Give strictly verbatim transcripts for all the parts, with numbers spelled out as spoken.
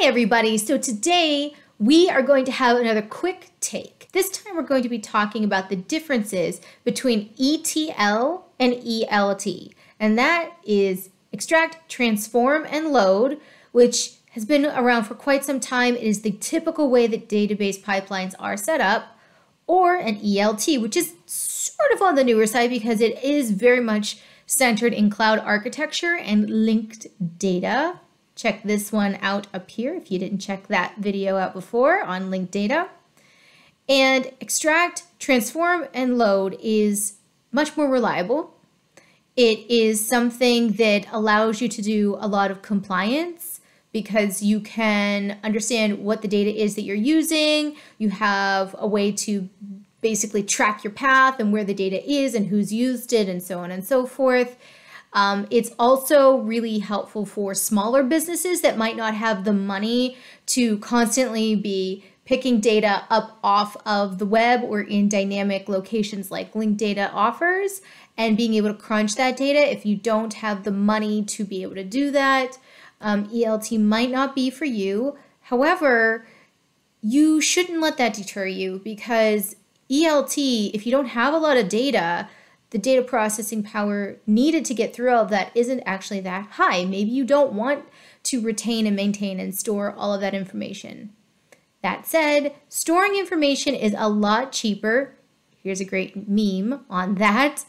Hey everybody, so today we are going to have another quick take. This time we're going to be talking about the differences between E T L and E L T, and that is extract, transform, and load, which has been around for quite some time. It is the typical way that database pipelines are set up, or an E L T, which is sort of on the newer side because it is very much centered in cloud architecture and linked data. Check this one out up here if you didn't check that video out before on linked data. And extract, transform, and load is much more reliable. It is something that allows you to do a lot of compliance because you can understand what the data is that you're using. You have a way to basically track your path and where the data is and who's used it and so on and so forth. Um, it's also really helpful for smaller businesses that might not have the money to constantly be picking data up off of the web or in dynamic locations like linked data offers and being able to crunch that data. If you don't have the money to be able to do that, um, E L T might not be for you. However, you shouldn't let that deter you because E L T, if you don't have a lot of data, the data processing power needed to get through all of that isn't actually that high. Maybe you don't want to retain and maintain and store all of that information. That said, storing information is a lot cheaper. Here's a great meme on that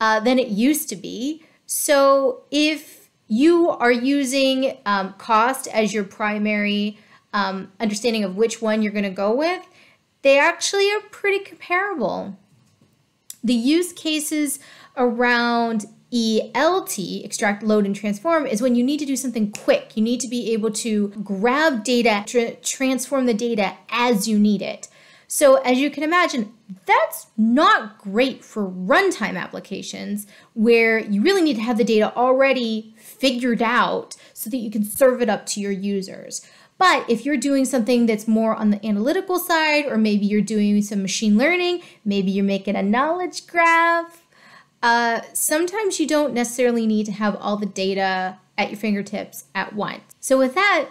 uh, than it used to be. So if you are using um, cost as your primary um, understanding of which one you're going to go with, they actually are pretty comparable. The use cases around E L T, extract, load, and transform, is when you need to do something quick. You need to be able to grab data, tra transform the data as you need it. So as you can imagine, that's not great for runtime applications where you really need to have the data already figured out so that you can serve it up to your users. But if you're doing something that's more on the analytical side, or maybe you're doing some machine learning, maybe you're making a knowledge graph, uh, sometimes you don't necessarily need to have all the data at your fingertips at once. So with that,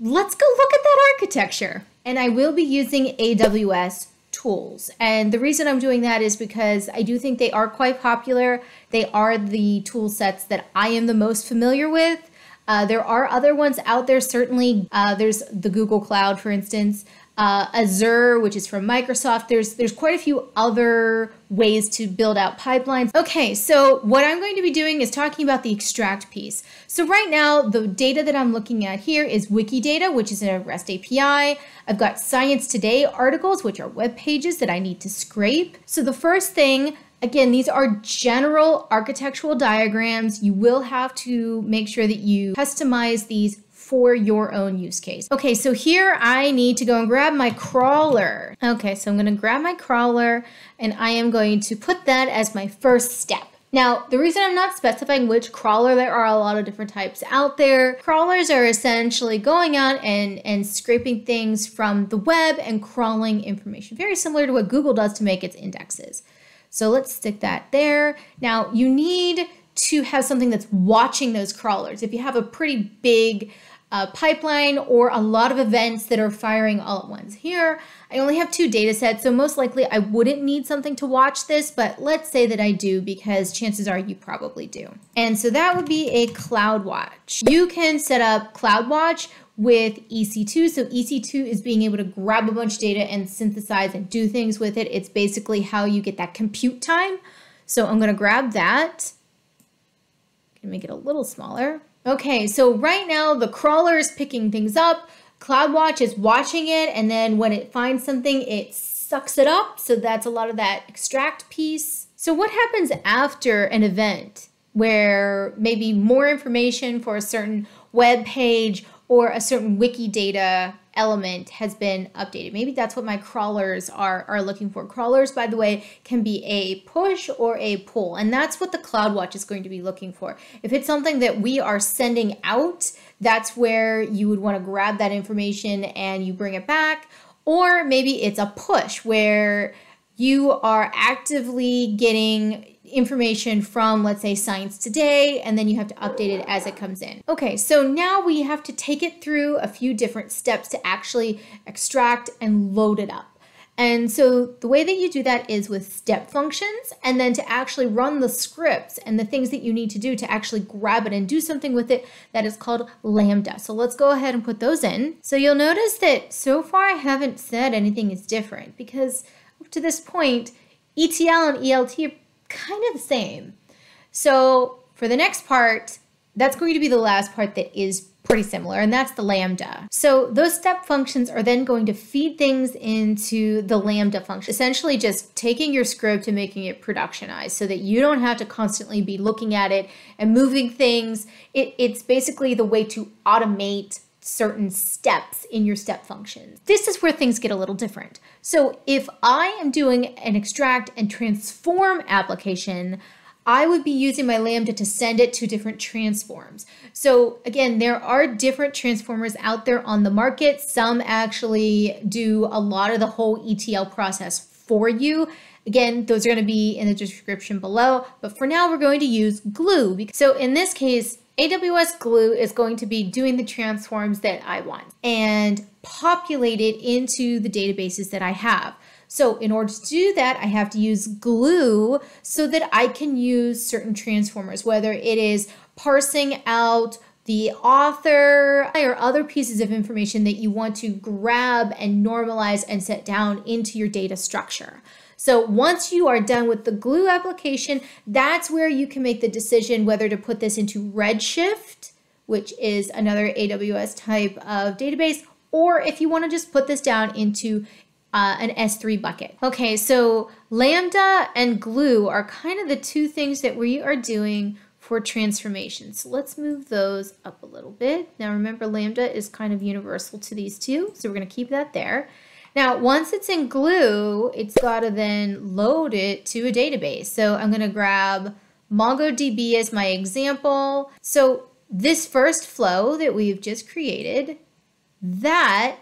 let's go look at that architecture. And I will be using A W S tools. And the reason I'm doing that is because I do think they are quite popular. They are the tool sets that I am the most familiar with. Uh, there are other ones out there, certainly. Uh, there's the Google Cloud, for instance, uh, Azure, which is from Microsoft. There's, there's quite a few other ways to build out pipelines. Okay, so what I'm going to be doing is talking about the extract piece. So right now, the data that I'm looking at here is Wikidata, which is in a REST A P I. I've got Science Today articles, which are web pages that I need to scrape. So the first thing, again, these are general architectural diagrams. You will have to make sure that you customize these for your own use case. Okay, so here I need to go and grab my crawler. Okay, so I'm gonna grab my crawler and I am going to put that as my first step. Now, the reason I'm not specifying which crawler, there are a lot of different types out there. Crawlers are essentially going out and, and scraping things from the web and crawling information, very similar to what Google does to make its indexes. So let's stick that there. Now you need to have something that's watching those crawlers. If you have a pretty big uh, pipeline or a lot of events that are firing all at once. Here, I only have two data sets, so most likely I wouldn't need something to watch this, but let's say that I do because chances are you probably do. And so that would be a CloudWatch. You can set up CloudWatch with E C two. So E C two is being able to grab a bunch of data and synthesize and do things with it. It's basically how you get that compute time. So I'm going to grab that. I'm going to make it a little smaller. Okay, so right now the crawler is picking things up. CloudWatch is watching it, and then when it finds something, it sucks it up. So that's a lot of that extract piece. So what happens after an event where maybe more information for a certain web page or a certain Wikidata element has been updated? Maybe that's what my crawlers are, are looking for. Crawlers, by the way, can be a push or a pull, and that's what the CloudWatch is going to be looking for. If it's something that we are sending out, that's where you would want to grab that information and you bring it back. Or maybe it's a push where you are actively getting information from, let's say, Science Today, and then you have to update it as it comes in. Okay, so now we have to take it through a few different steps to actually extract and load it up. And so the way that you do that is with step functions, and then to actually run the scripts and the things that you need to do to actually grab it and do something with it, that is called Lambda. So let's go ahead and put those in. So you'll notice that so far I haven't said anything is different, because up to this point, E T L and E L T are kind of the same. So for the next part, that's going to be the last part that is pretty similar, and that's the Lambda. So those step functions are then going to feed things into the Lambda function, essentially just taking your script and making it productionized so that you don't have to constantly be looking at it and moving things. It, it's basically the way to automate certain steps in your step functions. This is where things get a little different. So if I am doing an extract and transform application, I would be using my Lambda to send it to different transforms. So again, there are different transformers out there on the market. Some actually do a lot of the whole E T L process for you. Again, those are going to be in the description below, but for now we're going to use Glue. So in this case, A W S Glue is going to be doing the transforms that I want and populate it into the databases that I have. So in order to do that, I have to use Glue so that I can use certain transformers, whether it is parsing out the author or other pieces of information that you want to grab and normalize and set down into your data structure. So once you are done with the Glue application, that's where you can make the decision whether to put this into Redshift, which is another A W S type of database, or if you want to just put this down into Uh, an S three bucket. Okay, so Lambda and Glue are kind of the two things that we are doing for transformation. So let's move those up a little bit. Now remember, Lambda is kind of universal to these two, so we're going to keep that there. Now once it's in Glue, it's got to then load it to a database. So I'm going to grab MongoDB as my example. So this first flow that we've just created, that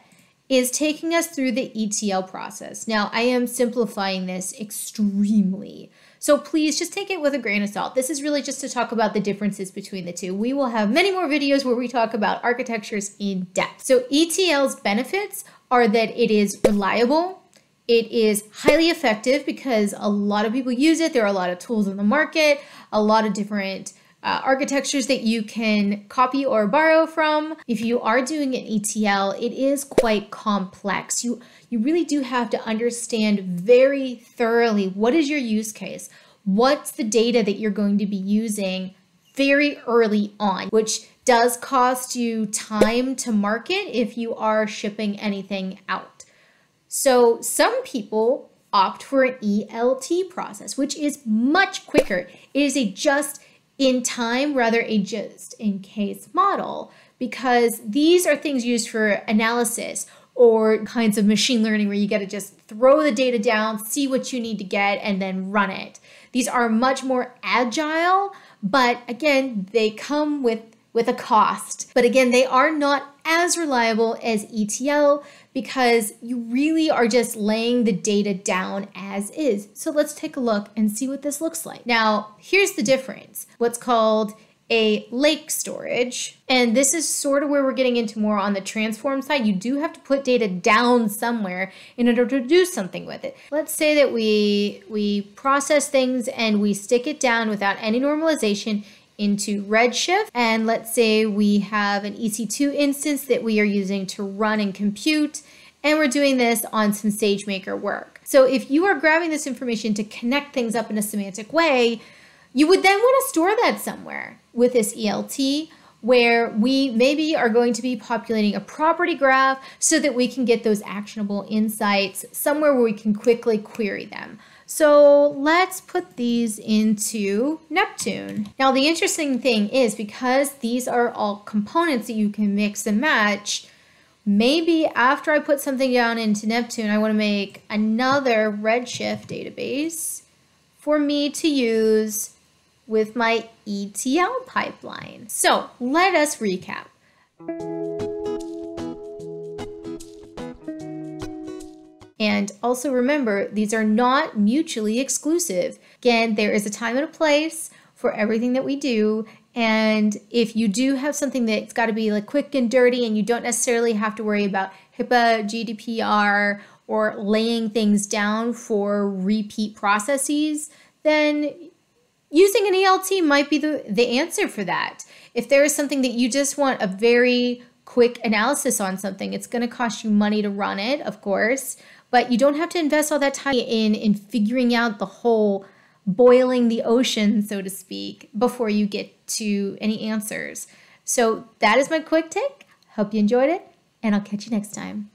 is taking us through the E T L process. Now, I am simplifying this extremely, so please just take it with a grain of salt. This is really just to talk about the differences between the two. We will have many more videos where we talk about architectures in depth. So E T L's benefits are that it is reliable, it is highly effective because a lot of people use it, there are a lot of tools on the market, a lot of different Uh, architectures that you can copy or borrow from. If you are doing an E T L, it is quite complex. You, you really do have to understand very thoroughly what is your use case, what's the data that you're going to be using very early on, which does cost you time to market if you are shipping anything out. So some people opt for an E L T process, which is much quicker. It is a just in time rather a just in case model, because these are things used for analysis or kinds of machine learning where you got to just throw the data down, see what you need to get, and then run it. These are much more agile, but again, they come with, with a cost. But again, they are not as reliable as E T L because you really are just laying the data down as is. So let's take a look and see what this looks like. Now, here's the difference, what's called a lake storage. And this is sort of where we're getting into more on the transform side. You do have to put data down somewhere in order to do something with it. Let's say that we, we process things and we stick it down without any normalization into Redshift, and let's say we have an E C two instance that we are using to run and compute, and we're doing this on some SageMaker work. So if you are grabbing this information to connect things up in a semantic way, you would then want to store that somewhere with this E L T, where we maybe are going to be populating a property graph so that we can get those actionable insights somewhere where we can quickly query them. So let's put these into Neptune. Now the interesting thing is, because these are all components that you can mix and match, maybe after I put something down into Neptune, I want to make another Redshift database for me to use with my E T L pipeline. So let us recap. And also remember, these are not mutually exclusive. Again, there is a time and a place for everything that we do. And if you do have something that's got to be like quick and dirty and you don't necessarily have to worry about HIPAA, G D P R, or laying things down for repeat processes, then using an E L T might be the, the answer for that. If there is something that you just want a very quick analysis on something, it's going to cost you money to run it, of course, but you don't have to invest all that time in, in figuring out the whole boiling the ocean, so to speak, before you get to any answers. So that is my quick take. Hope you enjoyed it, and I'll catch you next time.